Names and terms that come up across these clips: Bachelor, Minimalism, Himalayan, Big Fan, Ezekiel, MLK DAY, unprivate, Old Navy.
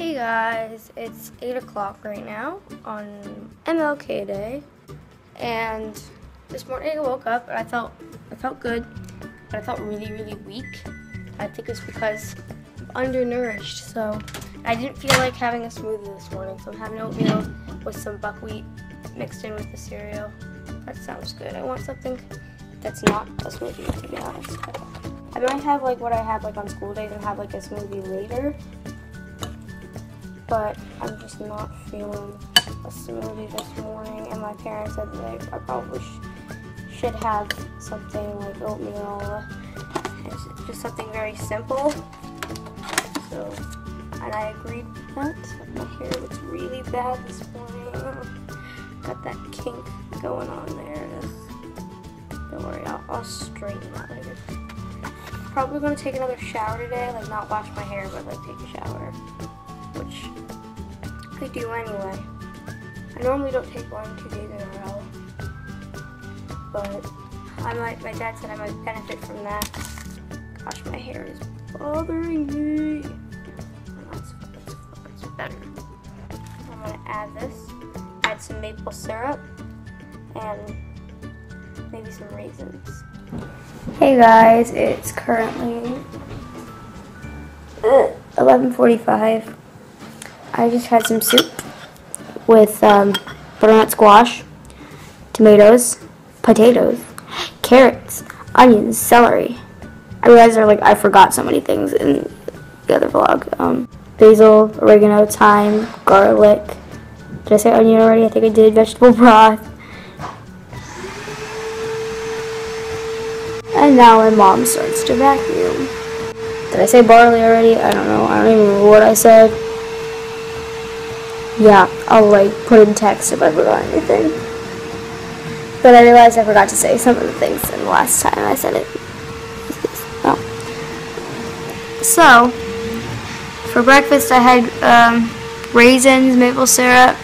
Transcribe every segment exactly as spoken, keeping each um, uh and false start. Hey guys, it's eight o'clock right now on M L K Day, and this morning I woke up and I felt I felt good, but I felt really, really weak. I think it's because I'm undernourished, so I didn't feel like having a smoothie this morning, so I'm having oatmeal with some buckwheat mixed in with the cereal. That sounds good. I want something that's not a smoothie, to be honest. I might have like what I had like on school days and have like a smoothie later. But I'm just not feeling a smoothie this morning, and my parents said that I probably sh should have something like oatmeal. It's just something very simple. So, and I agreed with that. My hair looks really bad this morning. Got that kink going on there. Don't worry, I'll, I'll straighten that later. Probably gonna take another shower today, like not wash my hair, but like take a shower. Which I do anyway. I normally don't take one two days in a row, but I might. My dad said I might benefit from that. Gosh, my hair is bothering me. That's, that's, that's better. I'm gonna add this. Add some maple syrup and maybe some raisins. Hey guys, it's currently eleven forty-five. I just had some soup with um, butternut squash, tomatoes, potatoes, carrots, onions, celery. I realized I, like, I forgot so many things in the other vlog. Um, basil, oregano, thyme, garlic. Did I say onion already? I think I did. Vegetable broth. And now my mom starts to vacuum. Did I say barley already? I don't know. I don't even remember what I said. Yeah, I'll like put in text if I forgot anything. But I realized I forgot to say some of the things in the last time I said it. Oh. So, for breakfast I had um, raisins, maple syrup,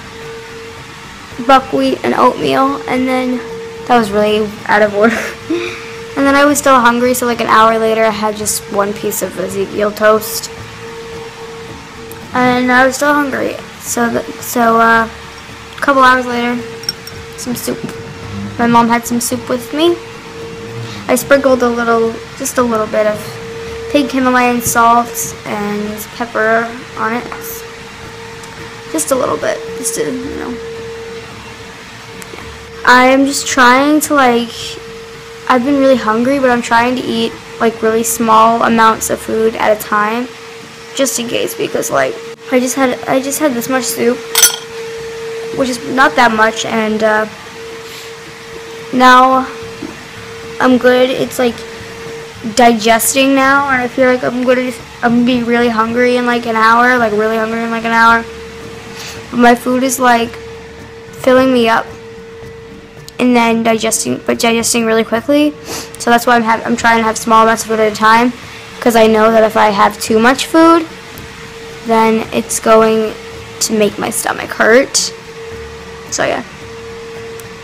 buckwheat, and oatmeal. And then, that was really out of order. And then I was still hungry, so like an hour later I had just one piece of Ezekiel toast. And I was still hungry. So, the, so uh, a couple hours later, some soup. My mom had some soup with me. I sprinkled a little, just a little bit of pink Himalayan salt and pepper on it. Just a little bit, just to, you know. I am just trying to like, I've been really hungry, but I'm trying to eat like really small amounts of food at a time, just in case, because like, I just had I just had this much soup, which is not that much, and uh, now I'm good. It's like digesting now, and I feel like I'm gonna just, I'm gonna be really hungry in like an hour, like really hungry in like an hour. But my food is like filling me up, and then digesting, but digesting really quickly. So that's why I'm ha I'm trying to have small amounts of food at a time, because I know that if I have too much food, then it's going to make my stomach hurt. So yeah,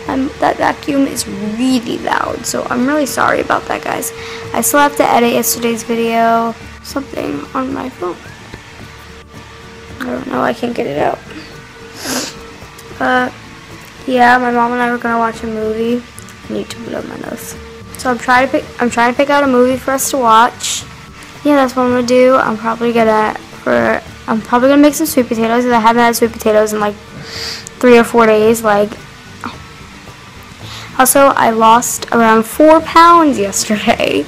um, that vacuum is really loud, so I'm really sorry about that, guys. I still have to edit yesterday's video, something on my phone. I don't know, I can't get it out. Uh, yeah, my mom and I were gonna watch a movie. I need to blow my nose. So I'm trying to pick, I'm trying to pick out a movie for us to watch. Yeah, that's what I'm gonna do. I'm probably gonna For, I'm probably going to make some sweet potatoes, because I haven't had sweet potatoes in like three or four days. Like, also, I lost around four pounds yesterday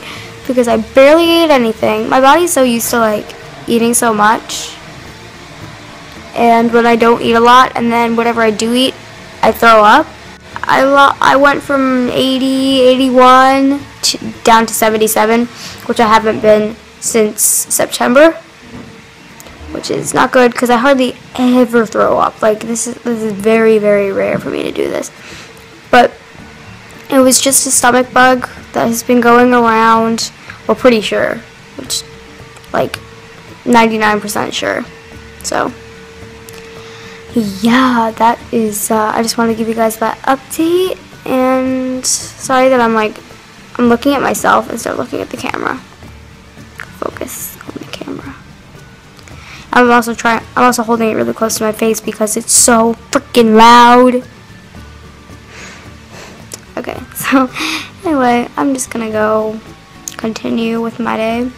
because I barely ate anything. My body's so used to like eating so much, and when I don't eat a lot, and then whatever I do eat, I throw up. I, lo I went from eighty, eighty-one to, down to seventy-seven, which I haven't been since September. Which is not good, because I hardly ever throw up. Like, this is this is very, very rare for me to do this. But it was just a stomach bug that has been going around, well, pretty sure, which, like, ninety-nine percent sure. So, yeah, that is, uh, I just want to give you guys that update, and sorry that I'm, like, I'm looking at myself instead of looking at the camera. Focus on the camera. I'm also trying, I'm also holding it really close to my face because it's so freaking loud. Okay, so anyway, I'm just gonna go continue with my day.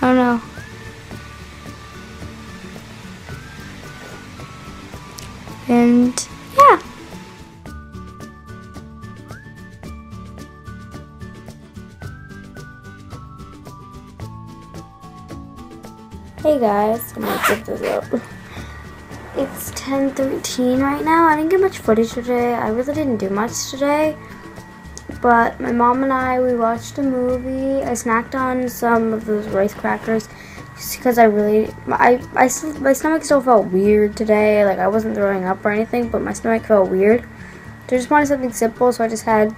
I don't know. And yeah. Hey guys, I'm gonna zip this up. It's ten thirteen right now. I didn't get much footage today. I really didn't do much today. But my mom and I, we watched a movie. I snacked on some of those rice crackers just because I really, I, I still, my stomach still felt weird today. Like, I wasn't throwing up or anything, but my stomach felt weird. So I just wanted something simple, so I just had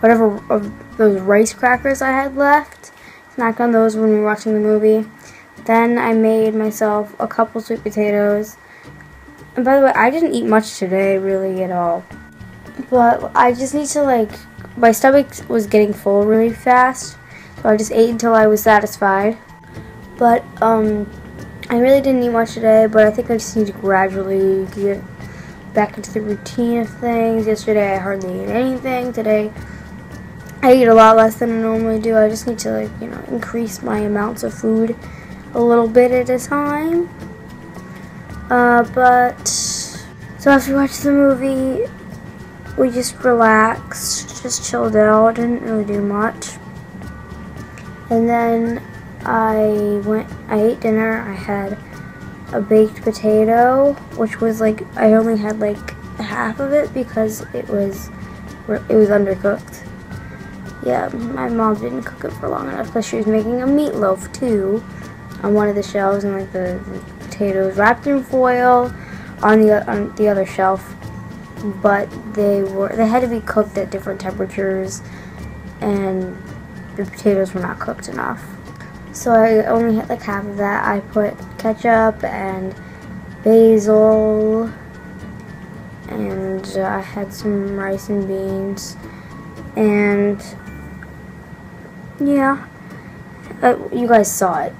whatever of those rice crackers I had left. Snacked on those when we were watching the movie. Then I made myself a couple sweet potatoes. And by the way, I didn't eat much today, really, at all. But I just need to, like, my stomach was getting full really fast, so I just ate until I was satisfied. But, um, I really didn't eat much today, but I think I just need to gradually get back into the routine of things. Yesterday I hardly ate anything. Today I ate a lot less than I normally do. I just need to, like, you know, increase my amounts of food a little bit at a time. Uh, but, so after we watched the movie, we just relaxed, just chilled out, didn't really do much. And then I went, I ate dinner. I had a baked potato, which was like, I only had like half of it because it was, it was undercooked. Yeah, my mom didn't cook it for long enough because she was making a meatloaf too on one of the shelves, and like the, the potatoes wrapped in foil on the, on the other shelf. But they were, they had to be cooked at different temperatures, and the potatoes were not cooked enough. So I only had like half of that. I put ketchup and basil, and uh, I had some rice and beans, and yeah, uh, you guys saw it.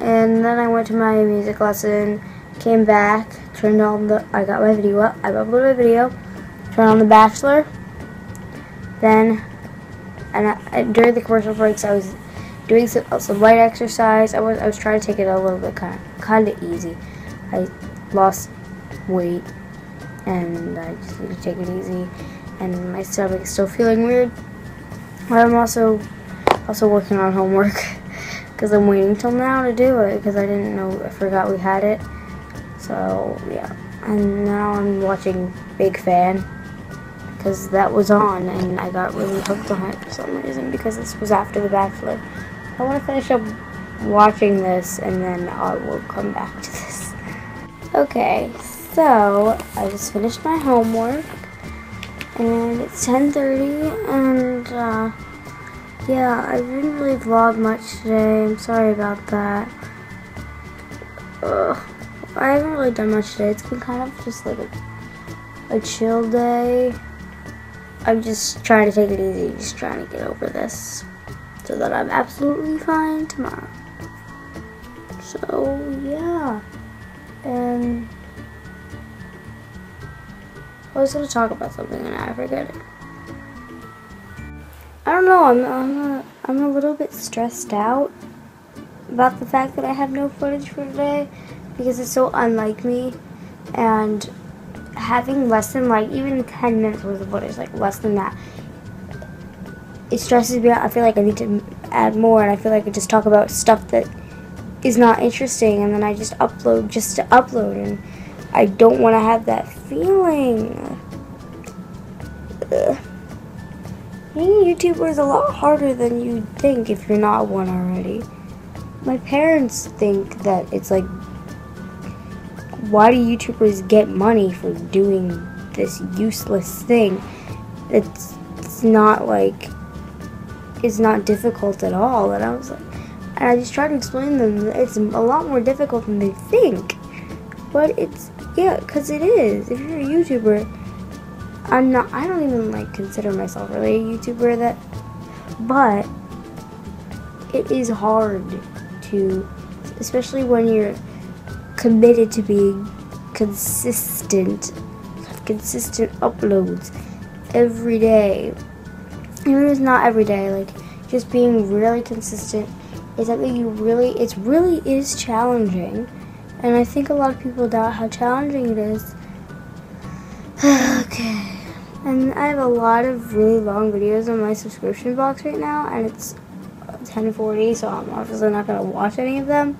And then I went to my music lesson, came back, turned on the, I got my video up, I uploaded my video, turned on the Bachelor. Then, and I, I, during the commercial breaks, I was doing some, some light exercise. I was I was trying to take it a little bit kind of, kind of easy. I lost weight, and I just need to take it easy. And my stomach is still feeling weird. I'm also also working on homework because I'm waiting till now to do it because I didn't know, I forgot we had it. So yeah, and now I'm watching Big Fan because that was on, and I got really hooked on it for some reason because this was after The Bachelor. I want to finish up watching this, and then I will come back to this. Okay, so I just finished my homework, and it's ten thirty, and uh, yeah, I didn't really vlog much today. I'm sorry about that. Ugh. I haven't really done much today. It's been kind of just like a, a chill day. I'm just trying to take it easy, just trying to get over this so that I'm absolutely fine tomorrow. So yeah, and I was gonna talk about something and I forget it. I don't know. I'm I'm a, I'm a little bit stressed out about the fact that I have no footage for today, because it's so unlike me, and having less than like even ten minutes worth of footage, like less than that, it stresses me out. I feel like I need to add more, and I feel like I just talk about stuff that is not interesting, and then I just upload just to upload, and I don't want to have that feeling. Ugh. Being a YouTuber is a lot harder than you think if you're not one already. My parents think that it's like, why do YouTubers get money for doing this useless thing? It's, it's not like, it's not difficult at all. And I was like, and I just tried to explain to them that it's a lot more difficult than they think. But it's, yeah, because it is. If you're a YouTuber, I'm not, I don't even like consider myself really a YouTuber that, but it is hard to, especially when you're committed to being consistent, consistent uploads every day. Even if it's not every day, like just being really consistent is something you really, it really is challenging. And I think a lot of people doubt how challenging it is. Okay. And I have a lot of really long videos on my subscription box right now, and it's ten forty, so I'm obviously not going to watch any of them.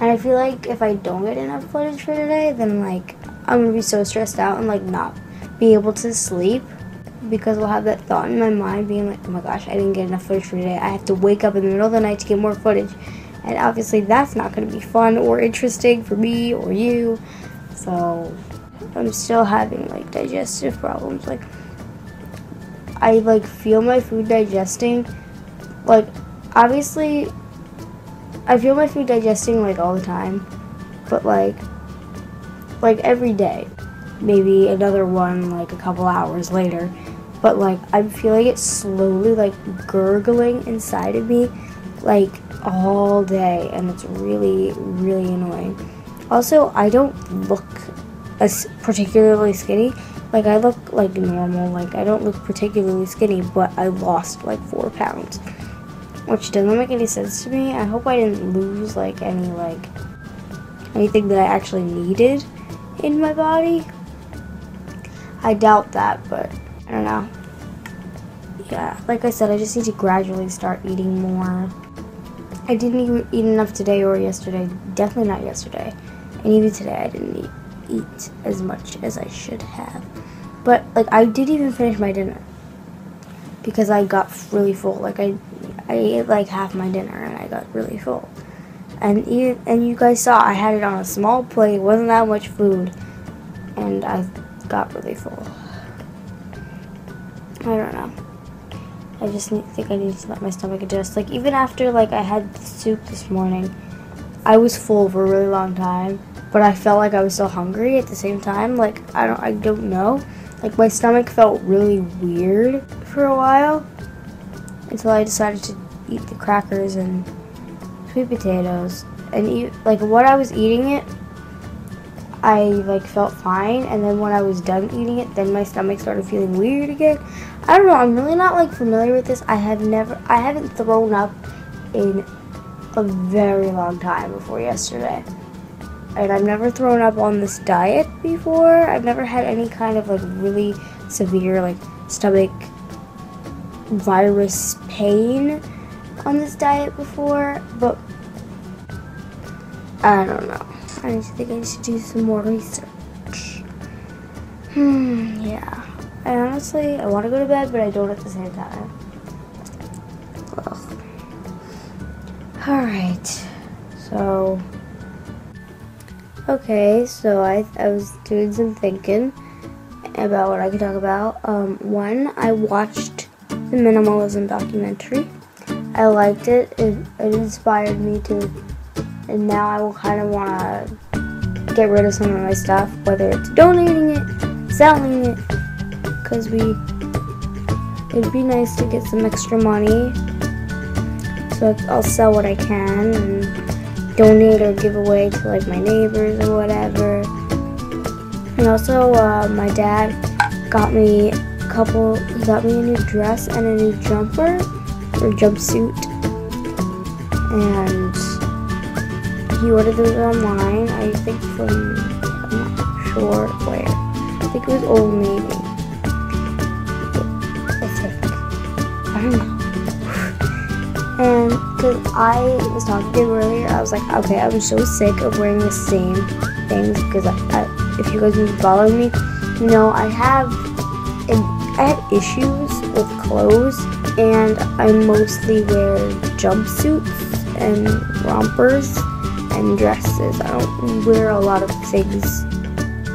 And I feel like if I don't get enough footage for today, then like I'm going to be so stressed out and like not be able to sleep, because I'll have that thought in my mind being like, oh my gosh, I didn't get enough footage for today. I have to wake up in the middle of the night to get more footage. And obviously that's not going to be fun or interesting for me or you. So I'm still having like digestive problems. Like I like feel my food digesting. Like obviously I feel my food digesting like all the time, but like like every day. Maybe another one like a couple hours later. But like I'm feeling it slowly like gurgling inside of me like all day, and it's really really annoying. Also, I don't look as particularly skinny. Like I look like normal, like I don't look particularly skinny, but I lost like four pounds, which doesn't make any sense to me. I hope I didn't lose like any like anything that I actually needed in my body. I doubt that, but I don't know. Yeah, like I said, I just need to gradually start eating more. I didn't even eat enough today or yesterday. Definitely not yesterday. And even today I didn't eat, eat as much as I should have. But like I did even finish my dinner, because I got really full. Like I I ate like half my dinner and I got really full. And even, and you guys saw I had it on a small plate. It wasn't that much food. And I got really full. I don't know. I just need, think I need to let my stomach adjust. Like even after like I had soup this morning, I was full for a really long time, but I felt like I was still hungry at the same time. Like I don't I don't know. Like my stomach felt really weird for a while, until I decided to eat the crackers and sweet potatoes, and eat, like what I was eating it, I like felt fine, and then when I was done eating it, then my stomach started feeling weird again. I don't know, I'm really not like familiar with this. I have never, I haven't thrown up in a very long time before yesterday, and I've never thrown up on this diet before. I've never had any kind of like really severe like stomach virus pain on this diet before, but I don't know. I just think I should do some more research. Hmm, yeah. I honestly, I want to go to bed, but I don't at the same time. Ugh. Alright, so, okay, so I, I was doing some thinking about what I could talk about. Um, one, I watched the Minimalism documentary. I liked it. it, it inspired me to, and now I will kind of want to get rid of some of my stuff, whether it's donating it, selling it, because we, it'd be nice to get some extra money, so I'll sell what I can, and donate or give away to like my neighbors or whatever. And also uh, my dad got me a couple, he got me a new dress and a new jumper, or jumpsuit, and he ordered those online, I think from, I'm not sure where, I think it was Old Navy, I think, I don't know. And because I was talking to him earlier, I was like, okay, I'm so sick of wearing the same things, because I, I, if you guys have been following me, you know, I have, I have issues with clothes, and I mostly wear jumpsuits and rompers and dresses. I don't wear a lot of things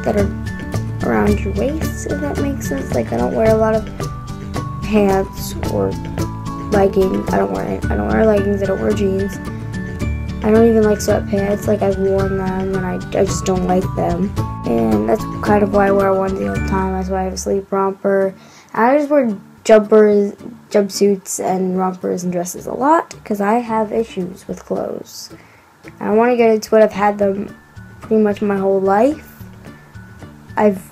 that are around your waist, if that makes sense. Like I don't wear a lot of pants or leggings. I don't wear it. I don't wear leggings. I don't wear jeans. I don't even like sweatpants. Like I've worn them and I, I just don't like them. And that's kind of why I wear onesie all the time. That's why I have a sleep romper. I just wear jumpers, jumpsuits, and rompers and dresses a lot, because I have issues with clothes. I want to get into what I've had them pretty much my whole life. I've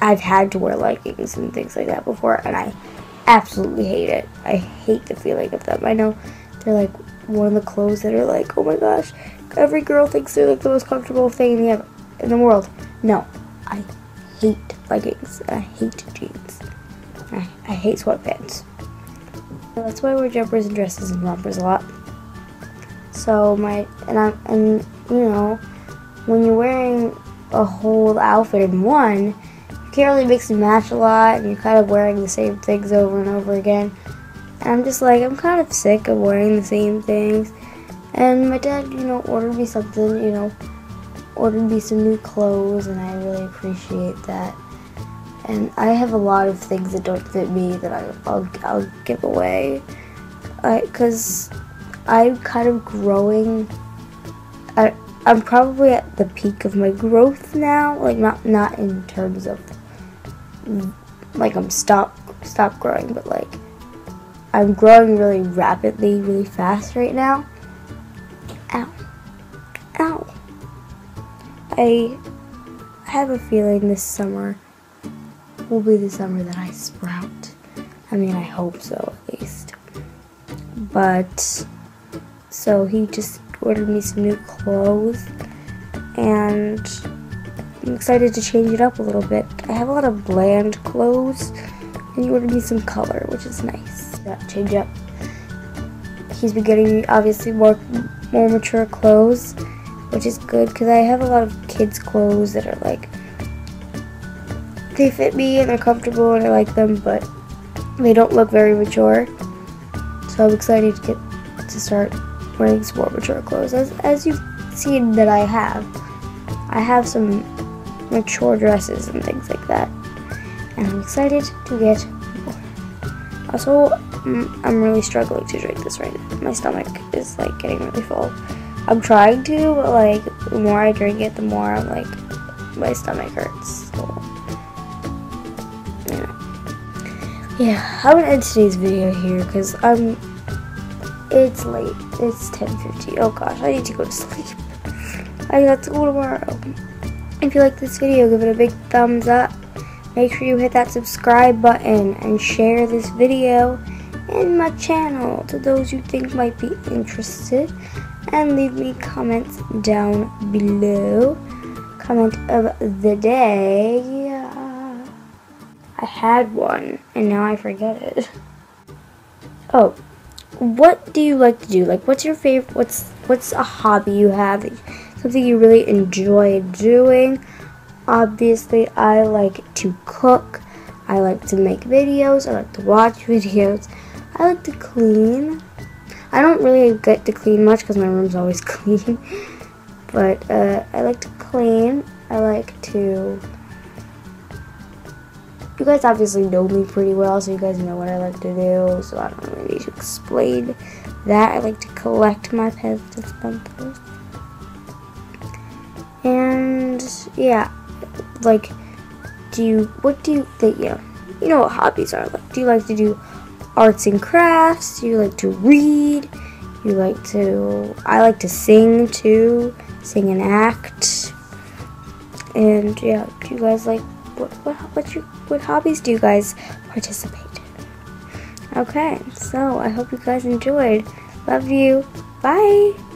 I've had to wear leggings and things like that before, and I absolutely hate it. I hate the feeling of them. I know they're like one of the clothes that are like, oh my gosh, every girl thinks they're like the most comfortable thing in the, in the world. No, I hate leggings. I hate jeans. I, I hate sweatpants. So that's why I wear jumpers and dresses and rompers a lot. So my and I and you know, when you're wearing a whole outfit in one, you can't really mix and match a lot, and you're kind of wearing the same things over and over again. And I'm just like, I'm kind of sick of wearing the same things. And my dad, you know, ordered me something, you know, ordered me some new clothes, and I really appreciate that. And I have a lot of things that don't fit me that I, I'll, I'll give away. Because I'm kind of growing. I, I'm probably at the peak of my growth now. Like, not not in terms of, like, I'm stop, stop growing, but, like, I'm growing really rapidly, really fast right now. Ow. Ow. I have a feeling this summer will be the summer that I sprout. I mean, I hope so, at least. But, so he just ordered me some new clothes, and I'm excited to change it up a little bit. I have a lot of bland clothes, and he ordered me some color, which is nice. That change up. He's been getting me, obviously, more, more mature clothes, which is good, because I have a lot of kids' clothes that are like, they fit me and they're comfortable and I like them, but they don't look very mature. So I'm excited to get to start wearing some more mature clothes. As, as you've seen that I have, I have some mature dresses and things like that. And I'm excited to get more. Also, I'm really struggling to drink this right now. My stomach is like getting really full. I'm trying to, but like the more I drink it, the more I'm like, my stomach hurts. So. Yeah, I'm gonna end today's video here because I'm. It's late. It's ten fifty. Oh gosh, I need to go to sleep. I got school tomorrow. If you like this video, give it a big thumbs up. Make sure you hit that subscribe button and share this video and my channel to those you think might be interested. And leave me comments down below. Comment of the day. I had one, and now I forget it. Oh, what do you like to do? Like, what's your favorite, what's what's a hobby you have? Something you really enjoy doing? Obviously, I like to cook. I like to make videos. I like to watch videos. I like to clean. I don't really get to clean much because my room's always clean. But uh, I like to clean. I like to... You guys obviously know me pretty well, so you guys know what I like to do, so I don't really need to explain that. I like to collect my pens and pencils. And, yeah, like, do you, what do you think, you know, you know what hobbies are. Like, do you like to do arts and crafts? Do you like to read? You like to, I like to sing, too. Sing and act. And, yeah, do you guys like, What, what, what, your, what hobbies do you guys participate in? Okay, so I hope you guys enjoyed. Love you. Bye.